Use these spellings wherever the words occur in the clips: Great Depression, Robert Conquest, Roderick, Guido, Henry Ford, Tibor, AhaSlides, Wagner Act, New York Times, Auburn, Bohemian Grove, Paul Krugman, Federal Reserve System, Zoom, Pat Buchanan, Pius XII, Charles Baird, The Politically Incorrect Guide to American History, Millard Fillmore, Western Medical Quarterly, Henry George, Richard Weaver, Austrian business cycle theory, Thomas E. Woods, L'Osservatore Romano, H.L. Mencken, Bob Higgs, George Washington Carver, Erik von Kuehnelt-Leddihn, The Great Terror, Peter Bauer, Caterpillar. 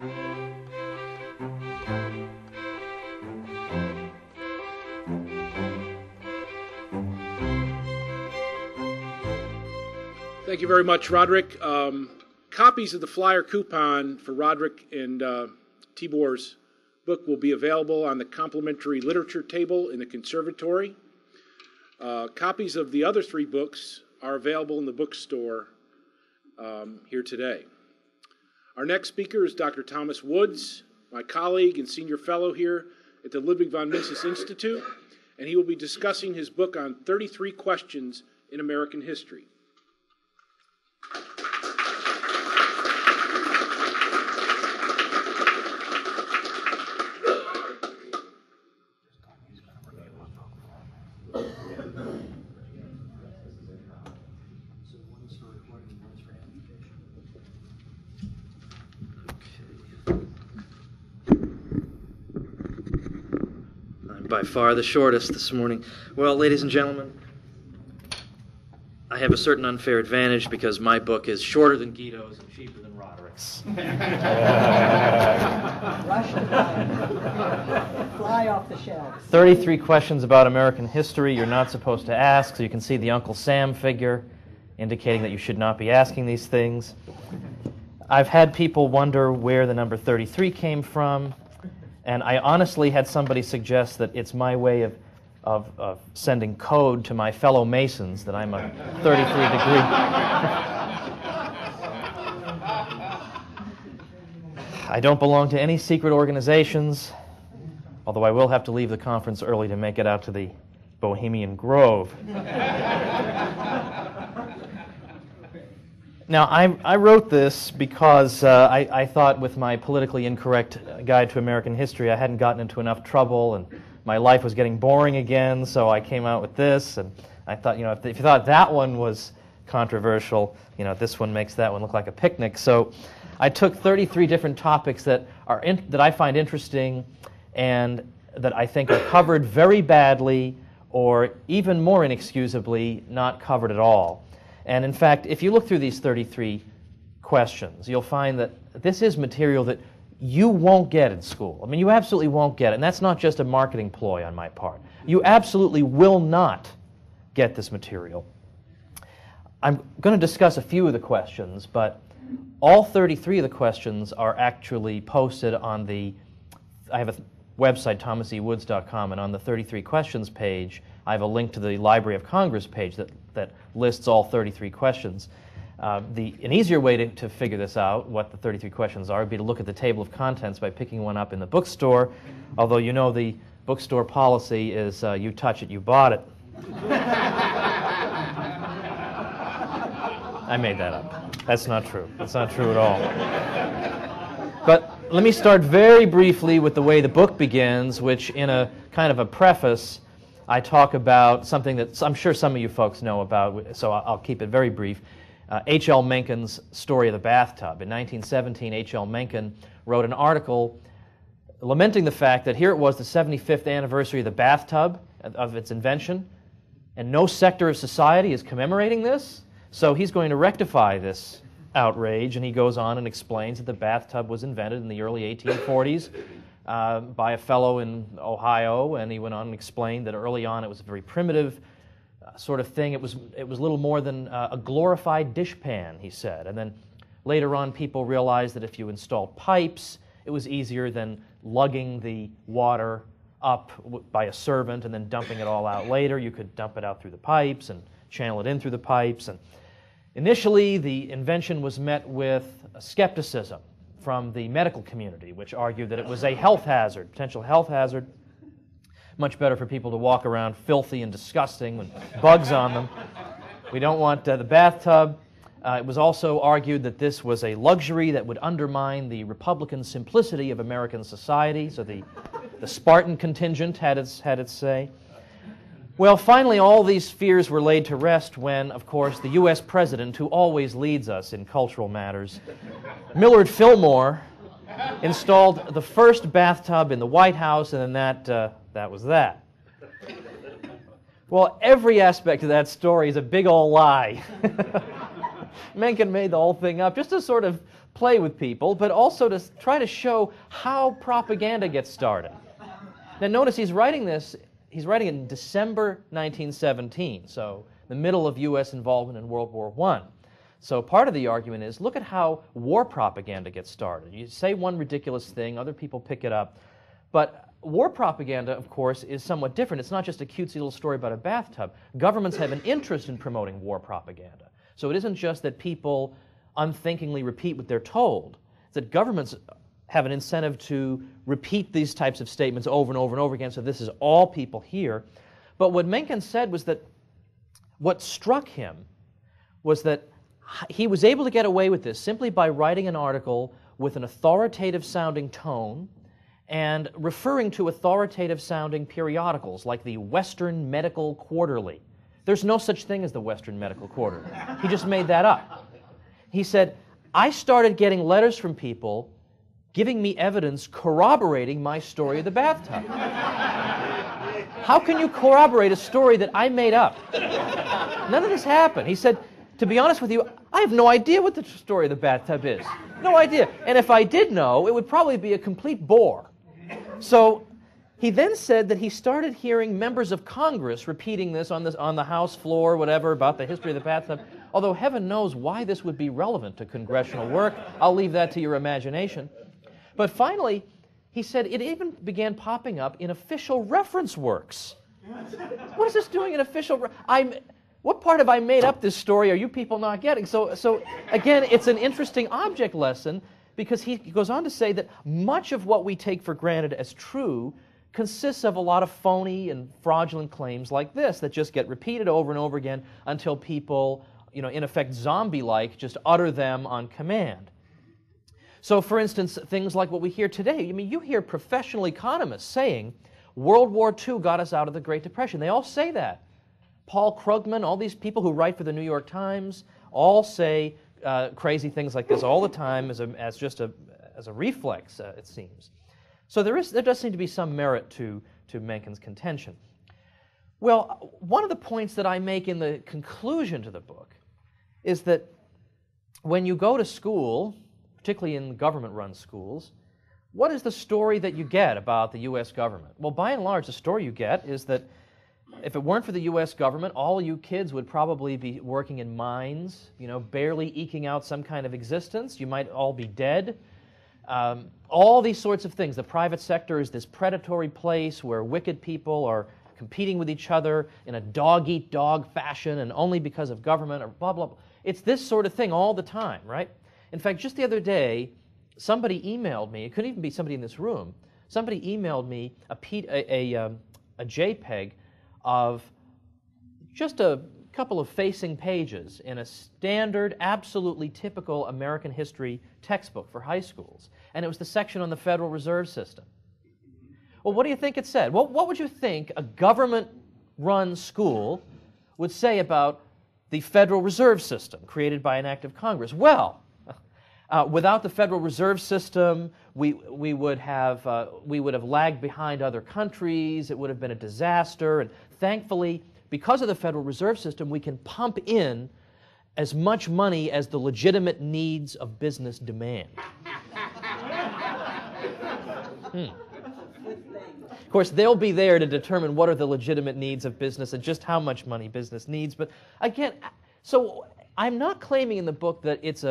Thank you very much, Roderick. Copies of the flyer coupon for Roderick and Tibor's book will be available on the complimentary literature table in the conservatory. Copies of the other three books are available in the bookstore here today. Our next speaker is Dr. Thomas Woods, my colleague and senior fellow here at the Ludwig von Mises Institute, and he will be discussing his book on 33 Questions in American History. By far the shortest this morning. Well, ladies and gentlemen, I have a certain unfair advantage because my book is shorter than Guido's and cheaper than Roderick's. Fly off the shelves. 33 questions about American history you're not supposed to ask, so you can see the Uncle Sam figure indicating that you should not be asking these things. I've had people wonder where the number 33 came from. And I honestly had somebody suggest that it's my way of sending code to my fellow Masons that I'm a 33-degree. I don't belong to any secret organizations, although I will have to leave the conference early to make it out to the Bohemian Grove. Now, I wrote this because I thought with my politically incorrect guide to American history I hadn't gotten into enough trouble and my life was getting boring again, so I came out with this, and I thought, you know, if you thought that one was controversial, you know, this one makes that one look like a picnic. So I took 33 different topics that I find interesting and that I think are covered very badly or even more inexcusably not covered at all. And in fact, if you look through these 33 questions, you'll find that this is material that you won't get in school. I mean, you absolutely won't get it. And that's not just a marketing ploy on my part. You absolutely will not get this material. I'm going to discuss a few of the questions, but all 33 of the questions are actually posted on the, I have a website, thomasewoods.com, and on the 33 questions page, I have a link to the Library of Congress page that lists all 33 questions. An easier way to figure this out, what the 33 questions are, would be to look at the table of contents by picking one up in the bookstore, although you know the bookstore policy is you touch it, you bought it. I made that up. That's not true. That's not true at all. But let me start very briefly with the way the book begins, which in a kind of a preface, I talk about something that I'm sure some of you folks know about, so I'll keep it very brief. H.L. Mencken's Story of the Bathtub. In 1917, H.L. Mencken wrote an article lamenting the fact that here it was the 75th anniversary of the bathtub, of its invention, and no sector of society is commemorating this, so he's going to rectify this outrage, and he goes on and explains that the bathtub was invented in the early 1840s. By a fellow in Ohio, and he went on and explained that early on it was a very primitive sort of thing. It was little more than a glorified dishpan, he said. And then later on people realized that if you installed pipes, it was easier than lugging the water up by a servant and then dumping it all out later. You could dump it out through the pipes and channel it in through the pipes. And initially the invention was met with skepticism from the medical community, which argued that it was a health hazard, potential health hazard. Much better for people to walk around filthy and disgusting with bugs on them. We don't want the bathtub. It was also argued that this was a luxury that would undermine the Republican simplicity of American society, so the Spartan contingent had its say. Well, finally, all these fears were laid to rest when, of course, the U.S. president, who always leads us in cultural matters, Millard Fillmore, installed the first bathtub in the White House, and then that was that. Well, every aspect of that story is a big old lie. Mencken made the whole thing up just to sort of play with people, but also to try to show how propaganda gets started. Now notice he's writing this, he's writing it in December 1917, so the middle of U.S. involvement in World War I. So part of the argument is, look at how war propaganda gets started. You say one ridiculous thing, other people pick it up. But war propaganda, of course, is somewhat different. It's not just a cutesy little story about a bathtub. Governments have an interest in promoting war propaganda. So it isn't just that people unthinkingly repeat what they're told. It's that governments have an incentive to repeat these types of statements over and over and over again, so this is all people hear. But what Mencken said was that what struck him was that he was able to get away with this simply by writing an article with an authoritative-sounding tone and referring to authoritative-sounding periodicals like the Western Medical Quarterly. There's no such thing as the Western Medical Quarterly. He just made that up. He said, I started getting letters from people giving me evidence corroborating my story of the bathtub. How can you corroborate a story that I made up? None of this happened. He said, to be honest with you, I have no idea what the story of the bathtub is. No idea. And if I did know, it would probably be a complete bore. So he then said that he started hearing members of Congress repeating this on the House floor, whatever, about the history of the bathtub, although heaven knows why this would be relevant to congressional work. I'll leave that to your imagination. But finally, he said it even began popping up in official reference works. What is this doing in official... What part have I made up this story are you people not getting? So again, it's an interesting object lesson because he goes on to say that much of what we take for granted as true consists of a lot of phony and fraudulent claims like this that just get repeated over and over again until people, in effect zombie-like, just utter them on command. So for instance, things like what we hear today. You hear professional economists saying, World War II got us out of the Great Depression. They all say that. Paul Krugman, all these people who write for the New York Times, all say crazy things like this all the time as a reflex, it seems. So there does seem to be some merit to Mencken's contention. Well, one of the points that I make in the conclusion to the book is that when you go to school, particularly in government-run schools, what is the story that you get about the U.S. government? Well, by and large, the story you get is that if it weren't for the U.S. government, all you kids would probably be working in mines, barely eking out some kind of existence. You might all be dead. All these sorts of things. The private sector is this predatory place where wicked people are competing with each other in a dog-eat-dog fashion and only because of government or blah, blah, blah. It's this sort of thing all the time, right? In fact, just the other day, somebody emailed me. It couldn't even be somebody in this room. Somebody emailed me a JPEG of just a couple of facing pages in a standard, absolutely typical American history textbook for high schools. And it was the section on the Federal Reserve System. Well, what do you think it said? Well, what would you think a government-run school would say about the Federal Reserve System created by an act of Congress? Well, without the Federal Reserve System, we would have lagged behind other countries. It would have been a disaster. And thankfully, because of the Federal Reserve System, we can pump in as much money as the legitimate needs of business demand. Of course, they'll be there to determine what are the legitimate needs of business and just how much money business needs. But again, so I'm not claiming in the book that it's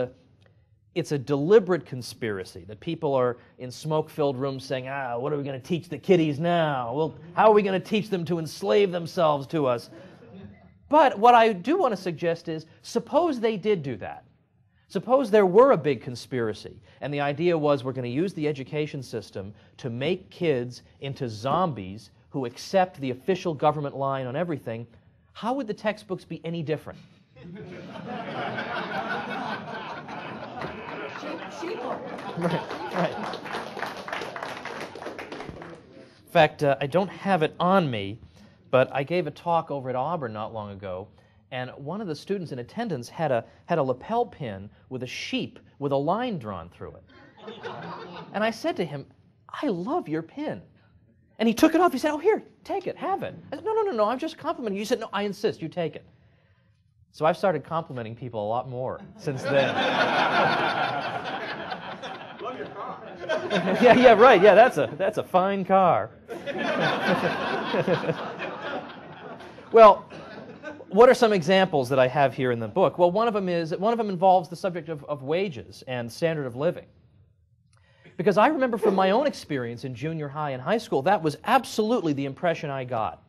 a deliberate conspiracy, that people are in smoke-filled rooms saying, what are we going to teach the kiddies now? Well, how are we going to teach them to enslave themselves to us? But what I do want to suggest is, suppose they did do that. Suppose there were a big conspiracy, and the idea was we're going to use the education system to make kids into zombies who accept the official government line on everything. How would the textbooks be any different? Right. In fact, I don't have it on me, but I gave a talk over at Auburn not long ago, and one of the students in attendance had a lapel pin with a sheep with a line drawn through it. And I said to him, I love your pin. And he took it off. He said, oh, here, take it, have it. I said, no, I'm just complimenting you. He said, no, I insist, you take it. So I've started complimenting people a lot more since then. Love your car. Yeah, right. Yeah, that's a fine car. Well, what are some examples that I have here in the book? Well, one of them involves the subject of wages and standard of living. Because I remember from my own experience in junior high and high school, that was absolutely the impression I got.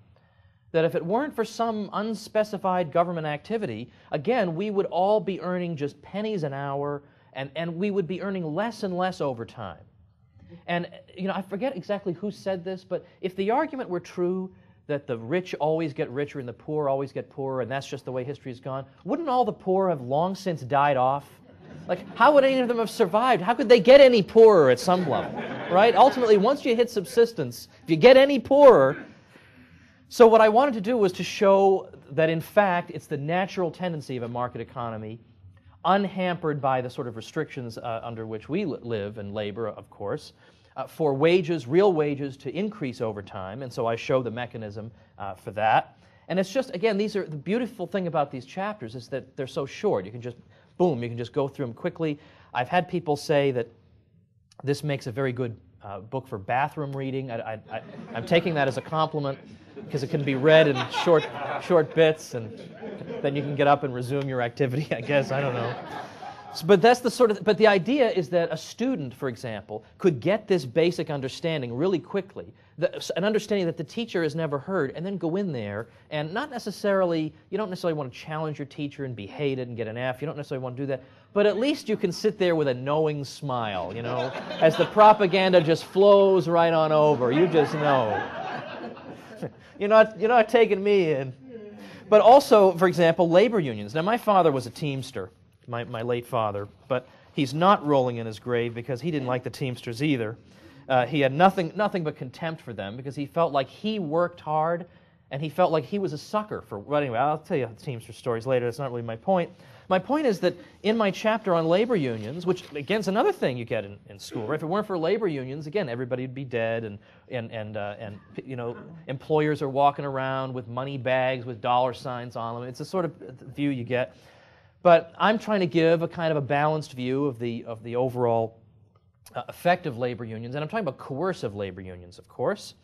That if it weren't for some unspecified government activity, again, we would all be earning just pennies an hour, and we would be earning less and less over time. And, you know, I forget exactly who said this, but if the argument were true that the rich always get richer and the poor always get poorer, and that's just the way history's gone, wouldn't all the poor have long since died off? Like, how would any of them have survived? How could they get any poorer at some level, right? Ultimately, once you hit subsistence, if you get any poorer. So what I wanted to do was to show that, in fact, it's the natural tendency of a market economy, unhampered by the sort of restrictions under which we live and labor, of course, for wages, real wages, to increase over time. And so I show the mechanism for that. And it's just, again, these are the beautiful thing about these chapters is that they're so short. You can just, boom, you can just go through them quickly. I've had people say that this makes a very good book for bathroom reading. I'm taking that as a compliment because it can be read in short bits, and then you can get up and resume your activity, I guess. I don't know. So, but that's the sort of. But the idea is that a student, for example, could get this basic understanding really quickly, an understanding that the teacher has never heard, and then go in there and not necessarily. You don't necessarily want to challenge your teacher and be hated and get an F. You don't necessarily want to do that. But at least you can sit there with a knowing smile, you know, as the propaganda just flows right on over. You just know. You're not taking me in. But also, for example, labor unions. Now, my father was a Teamster, my late father, but he's not rolling in his grave because he didn't like the Teamsters either. He had nothing but contempt for them because he felt like he worked hard and he felt like he was a sucker for, well, anyway, I'll tell you the Teamster stories later. That's not really my point. My point is that in my chapter on labor unions, which, again, is another thing you get in school, right? If it weren't for labor unions, again, everybody would be dead, and you know, employers are walking around with money bags with $ signs on them. It's the sort of view you get. But I'm trying to give a kind of a balanced view of the overall effect of labor unions, and I'm talking about coercive labor unions, of course.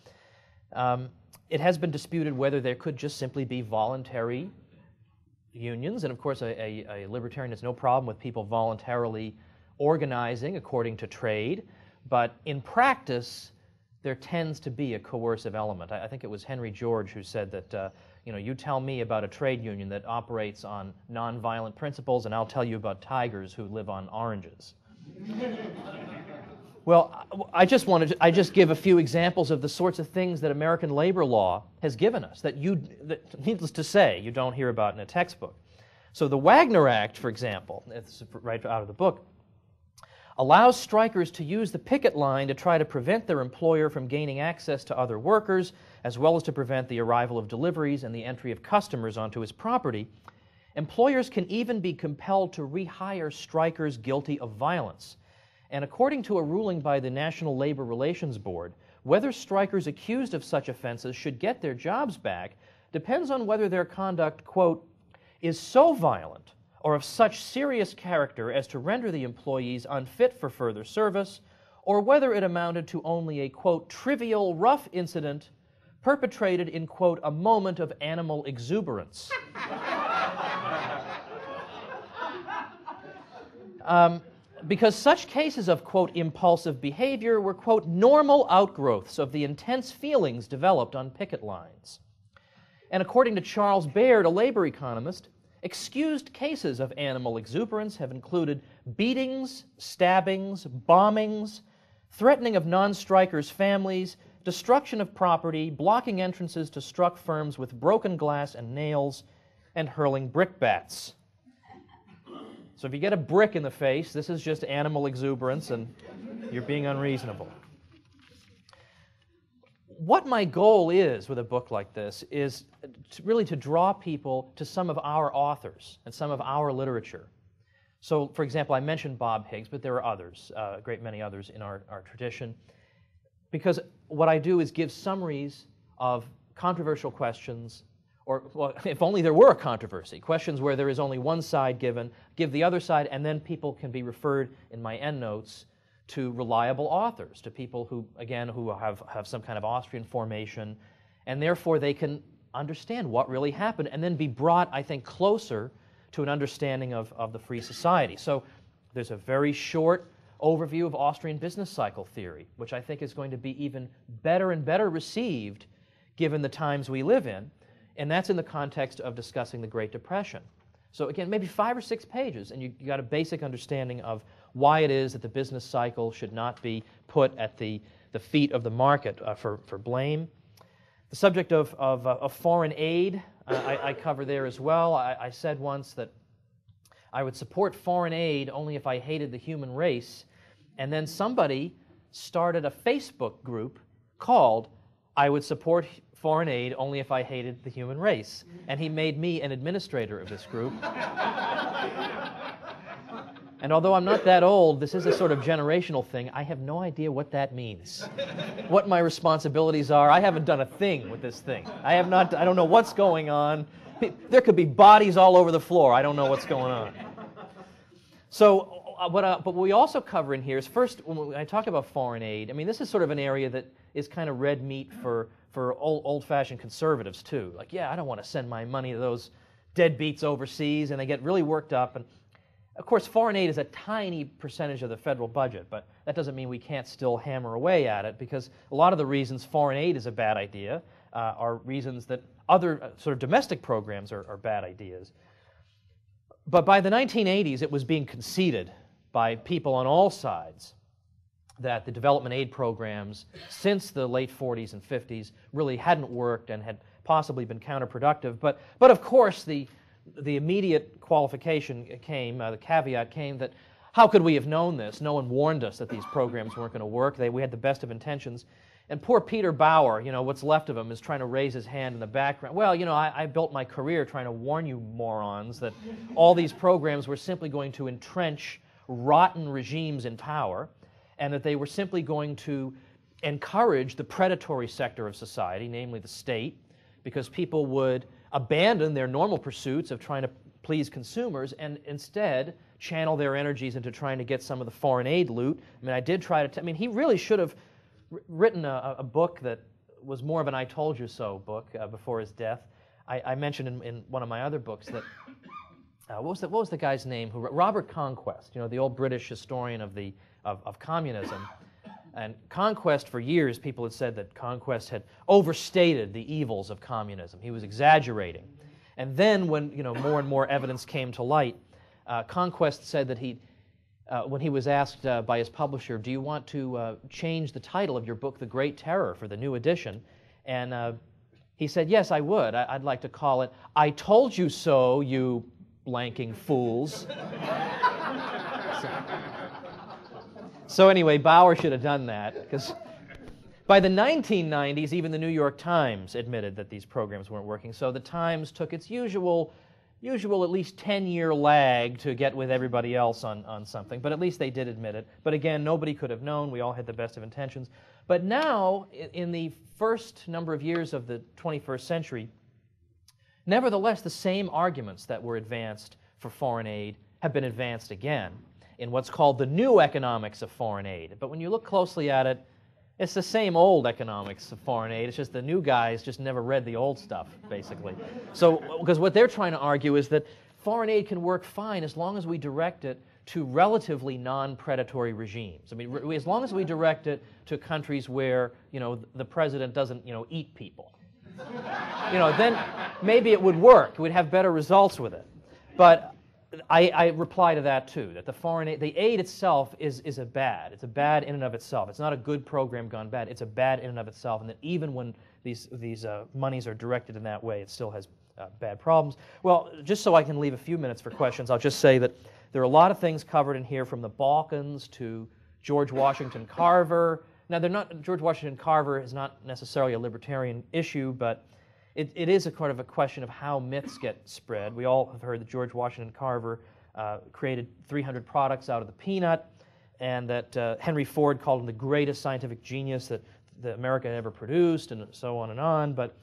It has been disputed whether there could just simply be voluntary unions, and of course a libertarian has no problem with people voluntarily organizing according to trade, but in practice there tends to be a coercive element. I think it was Henry George who said that, you know, you tell me about a trade union that operates on nonviolent principles and I'll tell you about tigers who live on oranges. Well, I just give a few examples of the sorts of things that American labor law has given us that needless to say, you don't hear about in a textbook. So the Wagner Act, for example, it's right out of the book, allows strikers to use the picket line to try to prevent their employer from gaining access to other workers, as well as to prevent the arrival of deliveries and the entry of customers onto his property. Employers can even be compelled to rehire strikers guilty of violence. And according to a ruling by the National Labor Relations Board, whether strikers accused of such offenses should get their jobs back depends on whether their conduct, quote, is so violent or of such serious character as to render the employees unfit for further service, or whether it amounted to only a, quote, trivial rough incident perpetrated in, quote, a moment of animal exuberance. Because such cases of, quote, impulsive behavior were, quote, normal outgrowths of the intense feelings developed on picket lines. And according to Charles Baird, a labor economist, excused cases of animal exuberance have included beatings, stabbings, bombings, threatening of non-strikers' families, destruction of property, blocking entrances to struck firms with broken glass and nails, and hurling brickbats. So if you get a brick in the face, this is just animal exuberance and you're being unreasonable. What my goal is with a book like this is really to draw people to some of our authors and some of our literature. So, for example, I mentioned Bob Higgs, but there are others, a great many others in our tradition, because what I do is give summaries of controversial questions or well, if only there were a controversy, questions where there is only one side given, give the other side, and then people can be referred in my endnotes to reliable authors, to people who, again, who have some kind of Austrian formation, and therefore they can understand what really happened and then be brought, I think, closer to an understanding of the free society. So there's a very short overview of Austrian business cycle theory, which I think is going to be even better and better received given the times we live in, and that's in the context of discussing the Great Depression. So again, maybe 5 or 6 pages, and you got a basic understanding of why it is that the business cycle should not be put at the feet of the market for blame. The subject of foreign aid, I cover there as well. I said once that I would support foreign aid only if I hated the human race, and then somebody started a Facebook group called I Would Support Foreign Aid Only If I Hated the Human Race, and he made me an administrator of this group. And although I'm not that old, this is a sort of generational thing. I have no idea what that means, what my responsibilities are. I haven't done a thing with this thing. I don't know what's going on. There could be bodies all over the floor. I don't know what's going on. So, but what we also cover in here is, first, when I talk about foreign aid, I mean, this is sort of an area that is kind of red meat for old-fashioned conservatives, too. Like, yeah, I don't want to send my money to those deadbeats overseas, and they get really worked up. And of course, foreign aid is a tiny percentage of the federal budget, but that doesn't mean we can't still hammer away at it, because a lot of the reasons foreign aid is a bad idea are reasons that other sort of domestic programs are bad ideas. But by the 1980s, it was being conceded by people on all sides that the development aid programs since the late 40s and 50s really hadn't worked and had possibly been counterproductive. But of course, the immediate qualification came, the caveat came that how could we have known this? No one warned us that these programs weren't going to work. We had the best of intentions. And poor Peter Bauer, you know, what's left of him is trying to raise his hand in the background. Well, you know, I built my career trying to warn you morons that all these programs were simply going to entrench rotten regimes in power, and that they were simply going to encourage the predatory sector of society, namely the state, because people would abandon their normal pursuits of trying to please consumers and instead channel their energies into trying to get some of the foreign aid loot. I mean, I did try to, I mean, he really should have written a book that was more of an I told you so book before his death. I mentioned in one of my other books that, what was the guy's name who, Robert Conquest, you know, the old British historian of communism. And Conquest, for years, people had said that Conquest had overstated the evils of communism. He was exaggerating. And then when, you know, more and more evidence came to light, Conquest said that he, when he was asked by his publisher, do you want to change the title of your book, The Great Terror, for the new edition? And he said, yes, I would. I'd like to call it, I Told You So, You Blanking Fools. So anyway, Bauer should have done that, because by the 1990s, even the New York Times admitted that these programs weren't working. So the Times took its usual at least 10-year lag to get with everybody else on something, but at least they did admit it. But again, nobody could have known. We all had the best of intentions. But now, in the first number of years of the 21st century, nevertheless, the same arguments that were advanced for foreign aid have been advanced again in what's called the new economics of foreign aid. But when you look closely at it, it's the same old economics of foreign aid. It's just the new guys just never read the old stuff, basically. So, because what they're trying to argue is that foreign aid can work fine as long as we direct it to relatively non-predatory regimes. I mean, as long as we direct it to countries where, you know, the president doesn't, you know, eat people. You know, then maybe it would work. We'd have better results with it. But I reply to that too, that the foreign aid, the aid itself is a bad. It's a bad in and of itself. It's not a good program gone bad. It's a bad in and of itself, and that even when these monies are directed in that way, it still has bad problems. Well, just so I can leave a few minutes for questions, I'll just say that there are a lot of things covered in here, from the Balkans to George Washington Carver. Now, they're not, George Washington Carver is not necessarily a libertarian issue, but it is a kind of a question of how myths get spread. We all have heard that George Washington Carver created 300 products out of the peanut, and that Henry Ford called him the greatest scientific genius that America had ever produced, and so on and on. But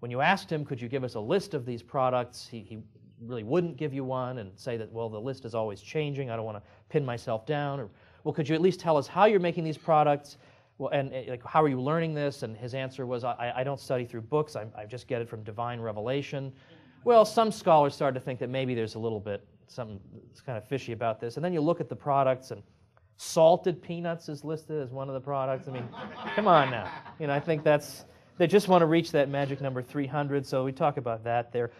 When you asked him, could you give us a list of these products, he really wouldn't give you one and say that, well, the list is always changing, I don't want to pin myself down. Or, well, could you at least tell us how you're making these products? Well, and like, how are you learning this? And his answer was, I don't study through books, I just get it from divine revelation. Well, some scholars started to think that maybe there's a little bit, something that's kind of fishy about this. And then you look at the products, and salted peanuts is listed as one of the products. I mean, come on now. You know, I think that's, they just want to reach that magic number 300, so we talk about that there.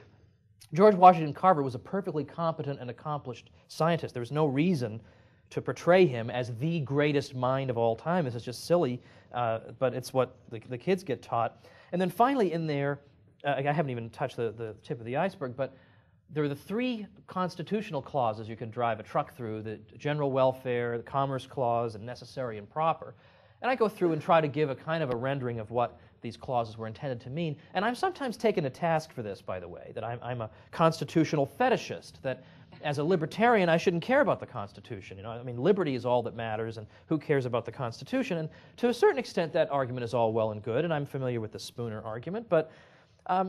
George Washington Carver was a perfectly competent and accomplished scientist. There was no reason to portray him as the greatest mind of all time. This is just silly, but it's what the kids get taught. And then finally in there, I haven't even touched the tip of the iceberg, but there are the three constitutional clauses you can drive a truck through, the general welfare, the commerce clause, and necessary and proper. And I go through and try to give a kind of a rendering of what these clauses were intended to mean. And I'm sometimes taken to task for this, by the way, that I'm a constitutional fetishist, that as a libertarian I shouldn't care about the Constitution. You know, I mean, liberty is all that matters, and who cares about the Constitution? And to a certain extent that argument is all well and good, and I'm familiar with the Spooner argument, but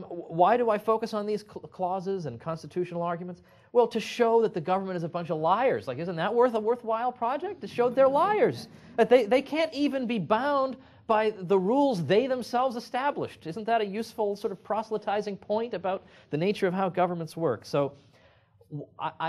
why do I focus on these clauses and constitutional arguments? Well, to show that the government is a bunch of liars. Like, isn't that a worthwhile project? To show that they're liars, that they can't even be bound by the rules they themselves established. Isn't that a useful sort of proselytizing point about the nature of how governments work? So,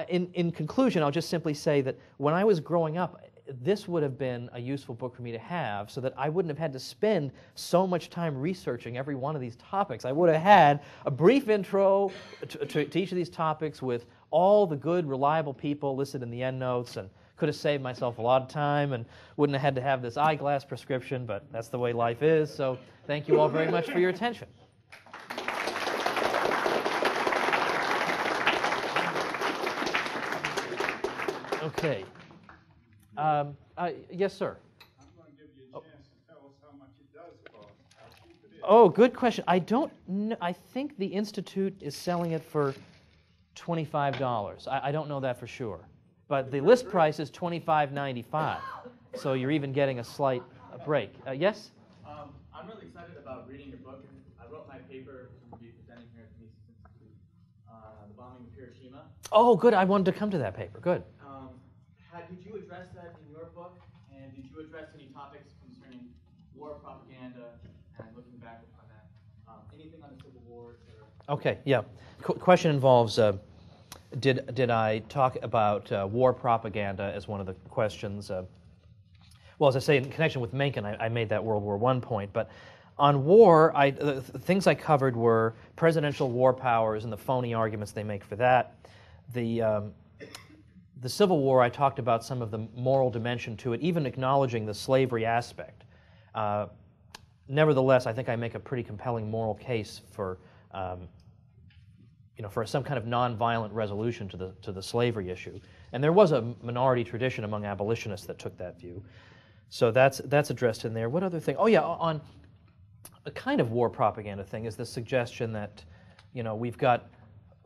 in conclusion, I'll just simply say that when I was growing up, this would have been a useful book for me to have, so that I wouldn't have had to spend so much time researching every one of these topics. I would have had a brief intro to each of these topics with all the good, reliable people listed in the endnotes, and could have saved myself a lot of time and wouldn't have had to have this eyeglass prescription, but that's the way life is. So thank you all very much for your attention. Okay. Yes, sir. I'm going to give you a chance to tell us how much it does cost, how cheap it is. Oh, good question. I don't know. I think the Institute is selling it for $25. I don't know that for sure. But the list price is $25.95, so you're even getting a slight break. Yes? I'm really excited about reading your book. I wrote my paper to be presenting here at the Mises Institute, the bombing of Hiroshima. Oh, good. I wanted to come to that paper. Good. Did you address that in your book, and did you address any topics concerning war propaganda and looking back on that? Anything on the Civil War? Or... Okay, yeah. Question involves, did I talk about war propaganda as one of the questions? Well, as I say, in connection with Mencken, I made that World War I point, but on war, the things I covered were presidential war powers and the phony arguments they make for that. The Civil War, I talked about some of the moral dimension to it, even acknowledging the slavery aspect. Nevertheless, I think I make a pretty compelling moral case for, for some kind of nonviolent resolution to the slavery issue. And there was a minority tradition among abolitionists that took that view. So that's addressed in there. What other thing? Oh yeah, on a kind of war propaganda thing is the suggestion that, we've got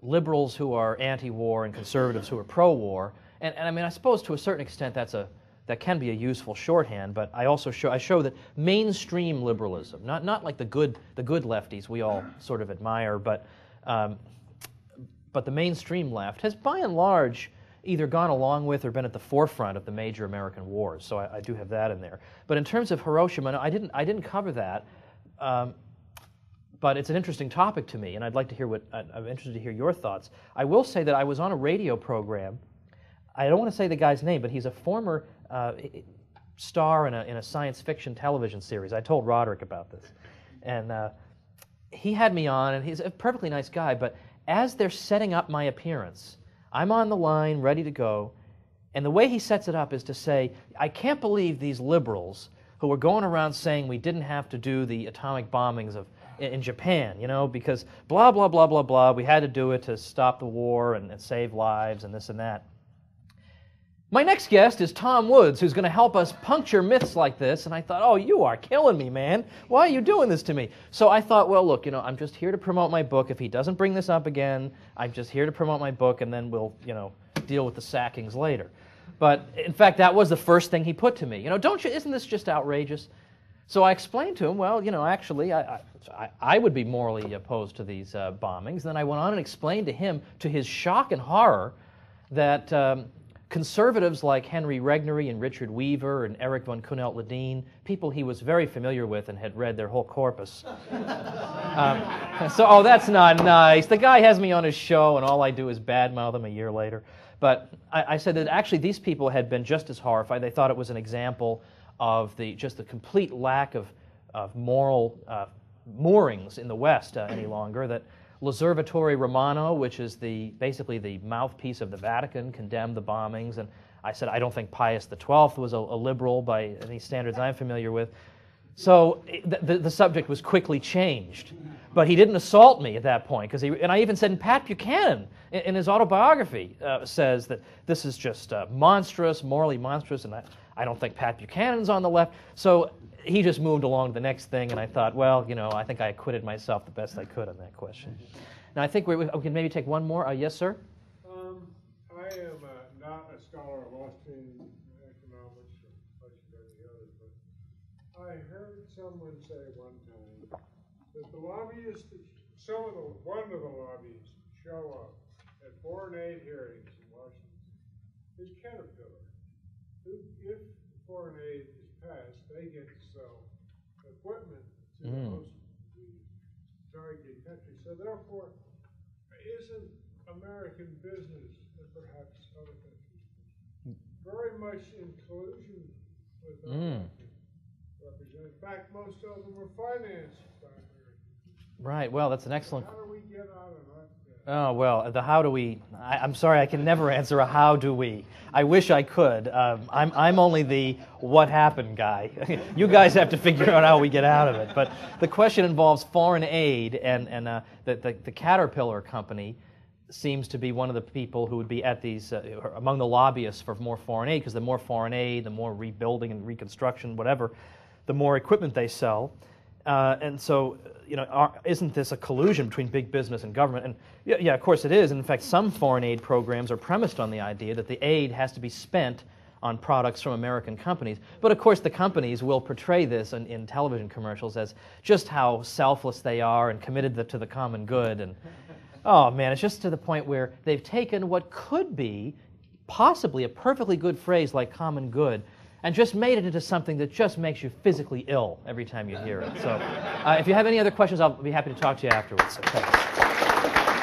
liberals who are anti-war and conservatives who are pro-war, and I mean, I suppose to a certain extent that can be a useful shorthand. But I also show that mainstream liberalism, not like the good lefties we all sort of admire, but the mainstream left has by and large either gone along with or been at the forefront of the major American wars. So I do have that in there. But in terms of Hiroshima, no, I didn't cover that. But it's an interesting topic to me, and I'd like to hear I'm interested to hear your thoughts. I will say that I was on a radio program. I don't want to say the guy's name, but he's a former star in a science fiction television series. I told Roderick about this, and he had me on, and he's a perfectly nice guy, but as they're setting up my appearance, I'm on the line, ready to go, and the way he sets it up is to say, I can't believe these liberals who were going around saying we didn't have to do the atomic bombings of in Japan, because blah, blah, blah, blah, blah, we had to do it to stop the war and save lives and this and that. My next guest is Tom Woods, who's going to help us puncture myths like this, and I thought, oh, you are killing me, man. Why are you doing this to me? So I thought, well, look, I'm just here to promote my book. If he doesn't bring this up again, I'm just here to promote my book, and then we'll, deal with the sackings later. But, in fact, that was the first thing he put to me. Isn't this just outrageous? So I explained to him, well, you know, actually, I would be morally opposed to these bombings. Then I went on and explained to him, to his shock and horror, that conservatives like Henry Regnery and Richard Weaver and Erik von Kuehnelt-Leddihn, people he was very familiar with and had read their whole corpus. Oh, that's not nice. The guy has me on his show, and all I do is badmouth him a year later. But I said that actually these people had been just as horrified. They thought it was an example of just the complete lack of moral moorings in the West any longer, that L'Osservatore Romano, which is basically the mouthpiece of the Vatican, condemned the bombings. And I said, I don't think Pius XII was a liberal by any standards I'm familiar with. So the subject was quickly changed. But he didn't assault me at that point. And I even said, and Pat Buchanan, in his autobiography, says that this is just monstrous, morally monstrous, and I don't think Pat Buchanan's on the left. So he just moved along to the next thing, and I thought, well, you know, I think I acquitted myself the best I could on that question. Now, I think we can maybe take one more. Yes, sir? I am not a scholar of Austrian economics or much of any other, but I heard someone say one time that the lobbyists, one of the lobbyists show up at foreign aid hearings in Washington is Caterpillar. If foreign aid is passed, they get to sell equipment to most targeted countries. So therefore, isn't American business, and perhaps other countries, very much in collusion with American representatives? In fact, most of them were financed by Americans. Right. Well, that's an excellent. How do we get out of that? Oh, well, the how do we, I'm sorry, I can never answer a how do we. I wish I could. I'm only the what happened guy. You guys have to figure out how we get out of it. But the question involves foreign aid, and the Caterpillar company seems to be one of the people who would be at these, among the lobbyists for more foreign aid, because the more foreign aid, the more rebuilding and reconstruction, whatever, the more equipment they sell. And so, you know, isn't this a collusion between big business and government? And yeah, of course it is. And in fact, some foreign aid programs are premised on the idea that the aid has to be spent on products from American companies. But of course, the companies will portray this in television commercials as just how selfless they are and committed to the common good. And oh man, it's just to the point where they've taken what could be possibly a perfectly good phrase like common good, and just made it into something that just makes you physically ill every time you hear it. So if you have any other questions, I'll be happy to talk to you afterwards. So, thanks.